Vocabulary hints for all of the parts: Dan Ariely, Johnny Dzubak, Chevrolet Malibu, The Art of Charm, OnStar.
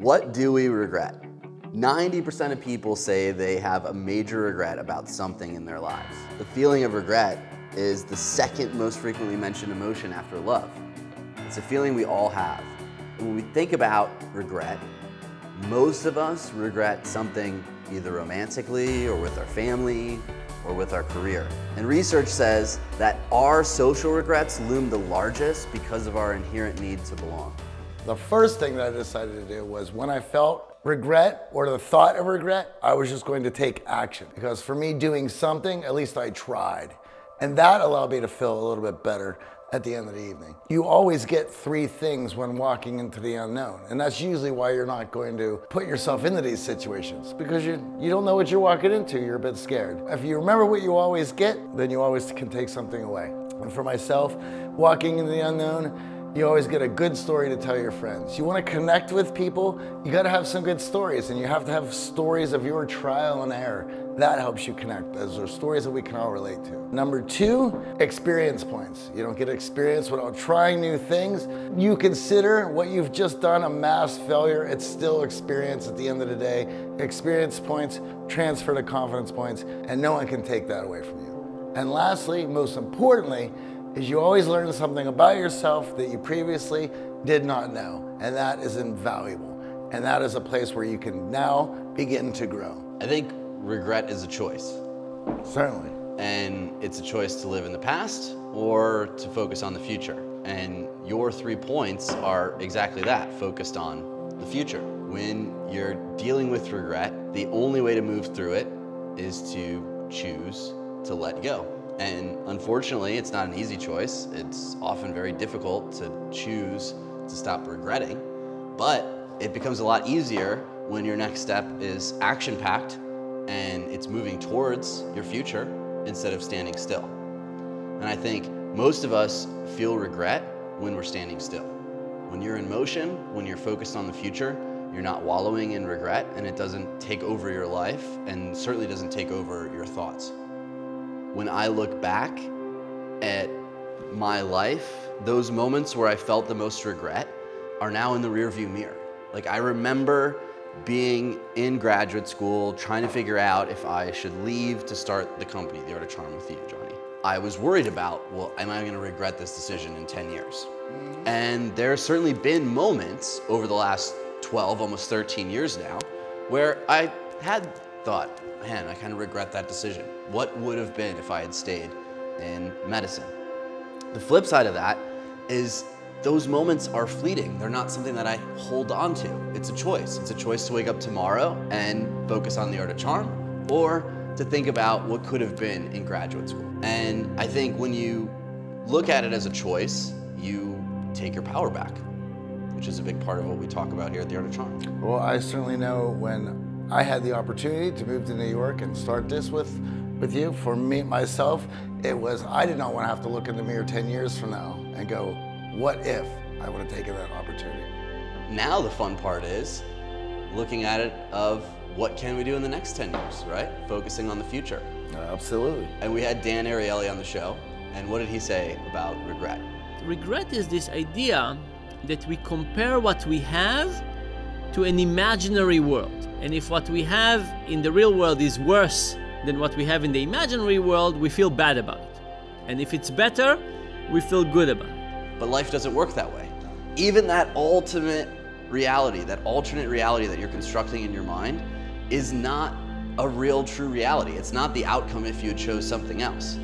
What do we regret? 90% of people say they have a major regret about something in their lives. The feeling of regret is the second most frequently mentioned emotion after love. It's a feeling we all have. And when we think about regret, most of us regret something either romantically or with our family or with our career. And research says that our social regrets loom the largest because of our inherent need to belong. The first thing that I decided to do was when I felt regret or the thought of regret, I was just going to take action. Because for me doing something, at least I tried. And that allowed me to feel a little bit better at the end of the evening. You always get three things when walking into the unknown. And that's usually why you're not going to put yourself into these situations, because you don't know what you're walking into. You're a bit scared. If you remember what you always get, then you always can take something away. And for myself, walking into the unknown, you always get a good story to tell your friends. You want to connect with people, you got to have some good stories, and you have to have stories of your trial and error. That helps you connect. Those are stories that we can all relate to. Number two, experience points. You don't get experience without trying new things. You consider what you've just done a mass failure. It's still experience at the end of the day. Experience points transfer to confidence points, and no one can take that away from you. And lastly, most importantly, is you always learn something about yourself that you previously did not know, and that is invaluable. And that is a place where you can now begin to grow. I think regret is a choice. Certainly. And it's a choice to live in the past or to focus on the future. And your 3 points are exactly that, focused on the future. When you're dealing with regret, the only way to move through it is to choose to let go. And unfortunately, it's not an easy choice. It's often very difficult to choose to stop regretting, but it becomes a lot easier when your next step is action-packed and it's moving towards your future instead of standing still. And I think most of us feel regret when we're standing still. When you're in motion, when you're focused on the future, you're not wallowing in regret, and it doesn't take over your life and certainly doesn't take over your thoughts. When I look back at my life, those moments where I felt the most regret are now in the rearview mirror. Like, I remember being in graduate school, trying to figure out if I should leave to start the company, The Art of Charm with you, Johnny. I was worried about, well, am I gonna regret this decision in 10 years? And there have certainly been moments over the last 12, almost 13 years now, where I had thought, man, I kind of regret that decision. What would have been if I had stayed in medicine? The flip side of that is those moments are fleeting. They're not something that I hold on to. It's a choice. It's a choice to wake up tomorrow and focus on The Art of Charm, or to think about what could have been in graduate school. And I think when you look at it as a choice, you take your power back, which is a big part of what we talk about here at The Art of Charm. Well, I certainly know when I had the opportunity to move to New York and start this with you, for me, myself, it was, I did not want to have to look in the mirror 10 years from now and go, what if I would have taken that opportunity? Now the fun part is looking at it of what can we do in the next 10 years, right? Focusing on the future. Absolutely. And we had Dan Ariely on the show, and what did he say about regret? Regret is this idea that we compare what we have to an imaginary world. And if what we have in the real world is worse than what we have in the imaginary world, we feel bad about it. And if it's better, we feel good about it. But life doesn't work that way. Even that ultimate reality, that alternate reality that you're constructing in your mind is not a real, true reality. It's not the outcome if you chose something else.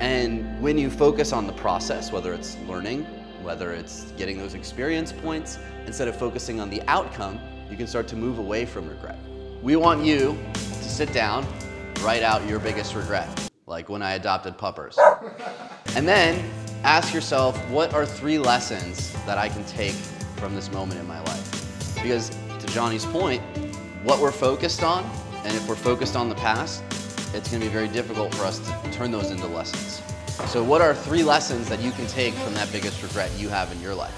And when you focus on the process, whether it's learning, whether it's getting those experience points, instead of focusing on the outcome, you can start to move away from regret. We want you to sit down, write out your biggest regret, like when I adopted puppers. And then, ask yourself, what are 3 lessons that I can take from this moment in my life? Because to Johnny's point, what we're focused on, and if we're focused on the past, it's going to be very difficult for us to turn those into lessons. So what are 3 lessons that you can take from that biggest regret you have in your life?